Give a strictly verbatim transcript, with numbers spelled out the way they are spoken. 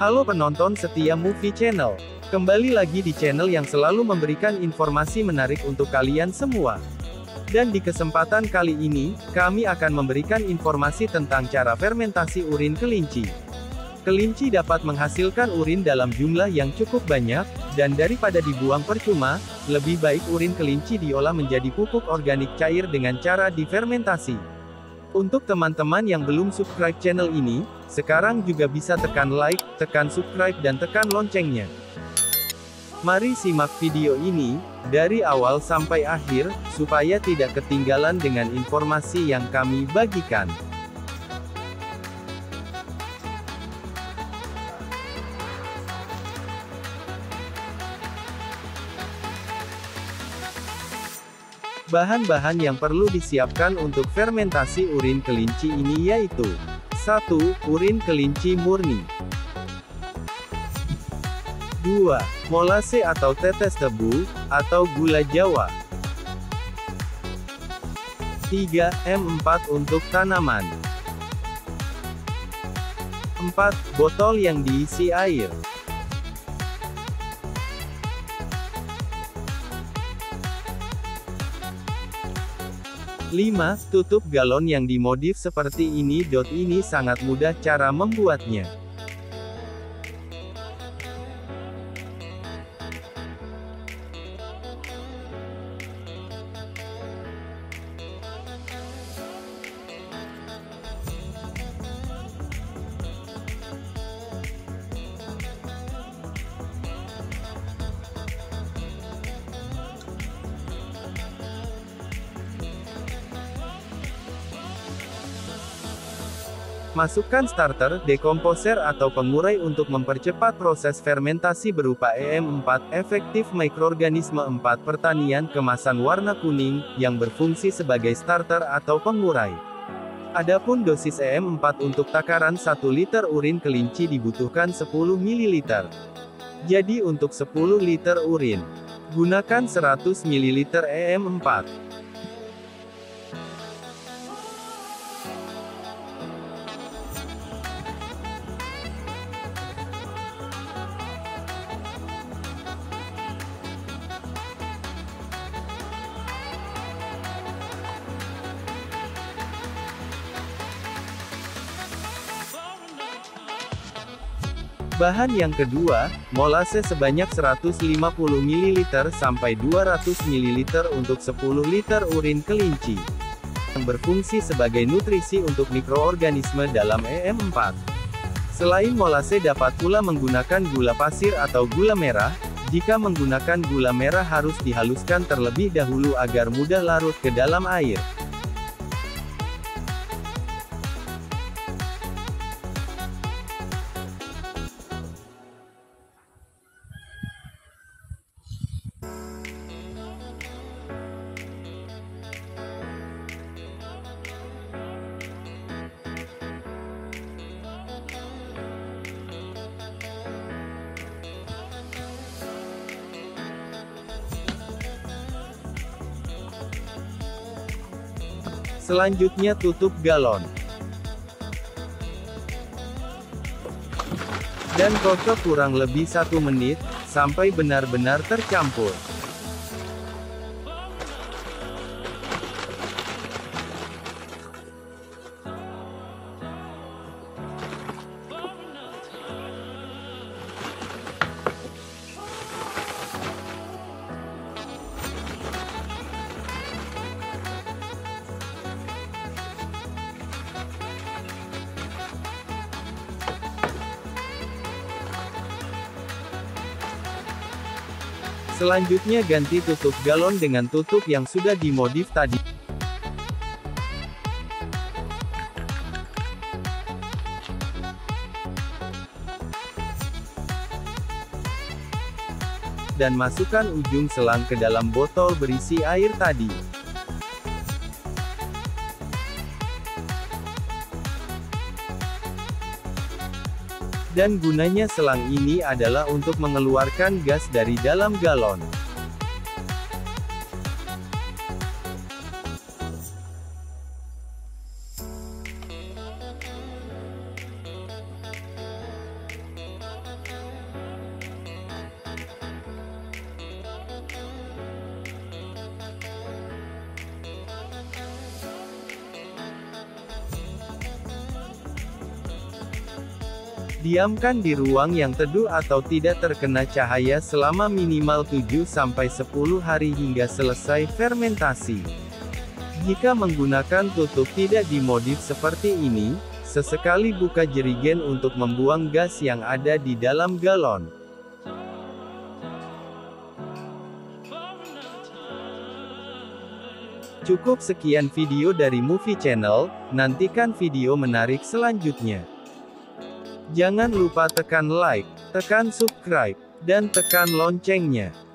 Halo penonton setia MuVi Channel, kembali lagi di channel yang selalu memberikan informasi menarik untuk kalian semua. Dan di kesempatan kali ini, kami akan memberikan informasi tentang cara fermentasi urin kelinci. Kelinci dapat menghasilkan urin dalam jumlah yang cukup banyak, dan daripada dibuang percuma, lebih baik urin kelinci diolah menjadi pupuk organik cair dengan cara difermentasi. Untuk teman-teman yang belum subscribe channel ini, sekarang juga bisa tekan like, tekan subscribe dan tekan loncengnya. Mari simak video ini, dari awal sampai akhir, supaya tidak ketinggalan dengan informasi yang kami bagikan. Bahan-bahan yang perlu disiapkan untuk fermentasi urin kelinci ini yaitu satu. Urin kelinci murni, dua. Molase atau tetes tebu, atau gula jawa, tiga. E M empat untuk tanaman, empat. Botol yang diisi air, lima. Tutup galon yang dimodif seperti ini. Ini sangat mudah cara membuatnya. Masukkan starter, dekomposer atau pengurai untuk mempercepat proses fermentasi berupa E M empat, efektif mikroorganisme empat. Pertanian kemasan warna kuning, yang berfungsi sebagai starter atau pengurai. Adapun dosis E M empat untuk takaran satu liter urin kelinci dibutuhkan sepuluh mililiter. Jadi untuk sepuluh liter urin, gunakan seratus mililiter E M empat. Bahan yang kedua, molase sebanyak seratus lima puluh mililiter sampai dua ratus mililiter untuk sepuluh liter urin kelinci, yang berfungsi sebagai nutrisi untuk mikroorganisme dalam E M empat. Selain molase dapat pula menggunakan gula pasir atau gula merah. Jika menggunakan gula merah harus dihaluskan terlebih dahulu agar mudah larut ke dalam air. Selanjutnya tutup galon. Dan kocok kurang lebih satu menit, sampai benar-benar tercampur. Selanjutnya ganti tutup galon dengan tutup yang sudah dimodif tadi. Dan masukkan ujung selang ke dalam botol berisi air tadi. Dan gunanya selang ini adalah untuk mengeluarkan gas dari dalam galon. Diamkan di ruang yang teduh atau tidak terkena cahaya selama minimal tujuh sampai sepuluh hari hingga selesai fermentasi. Jika menggunakan tutup tidak dimodif seperti ini, sesekali buka jerigen untuk membuang gas yang ada di dalam galon. Cukup sekian video dari MuVi Channel, nantikan video menarik selanjutnya. Jangan lupa tekan like, tekan subscribe, dan tekan loncengnya.